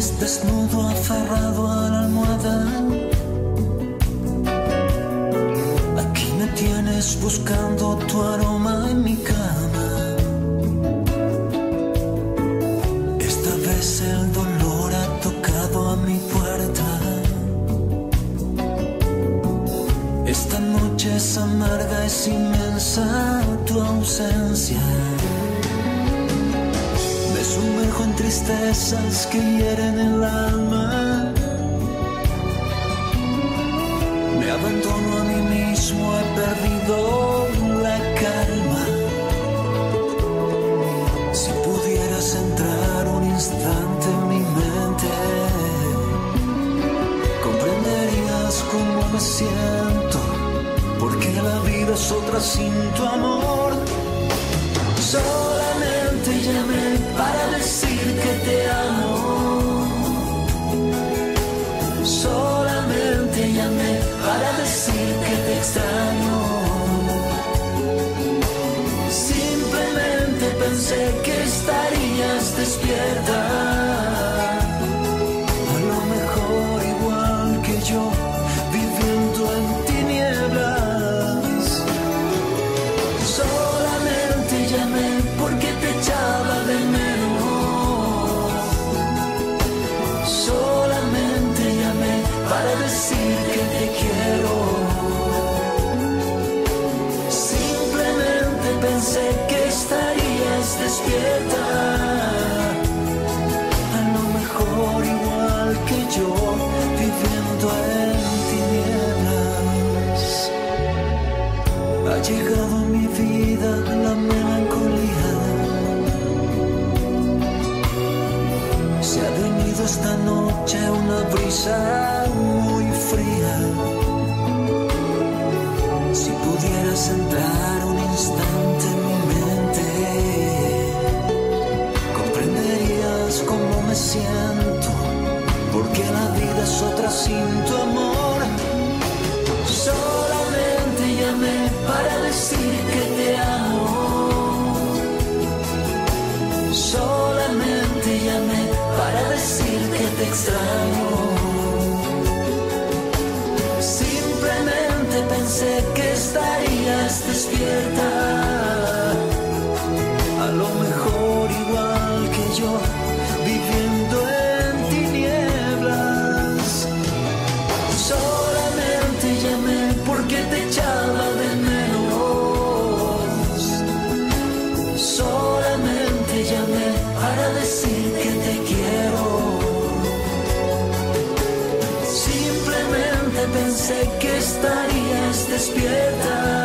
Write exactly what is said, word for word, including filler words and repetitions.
estés desnudo, aferrado a la almohada. Aquí me tienes buscando tu aroma en mi cama. Esta vez el dolor ha tocado a mi puerta. Esta noche es amarga, es inmensa tu ausencia. Sumerjo en tristezas que hieren el alma. Me abandono a mí mismo, he perdido la calma. Si pudieras entrar un instante en mi mente, comprenderías cómo me siento, porque la vida es otra sin tu amor. Solamente llamé para decir que te amo. Solamente llamé para decir que te extraño. Simplemente pensé que estarías despierta. A lo mejor igual que yo, viviendo en tinieblas. Solamente llamé porque te echaba de menos. Para decir que te quiero. Simplemente pensé que estarías despierta. A lo mejor igual que yo, viviendo en tinieblas. Ha llegado a mi vida la melancolía. Se ha venido esta noche una brisa muy fría. Si pudieras entrar un instante en mi mente, comprenderías cómo me siento, porque la vida es otra sin tu amor. Solamente llamé para decir que te amo. Solamente llamé para decir que te extraño. Simplemente pensé que estarías despierta. A lo mejor igual que yo, viviendo en tinieblas. Solamente llamé porque te echaba de menos. Solamente llamé para decir que te quiero. Simplemente pensé que estarías despierta.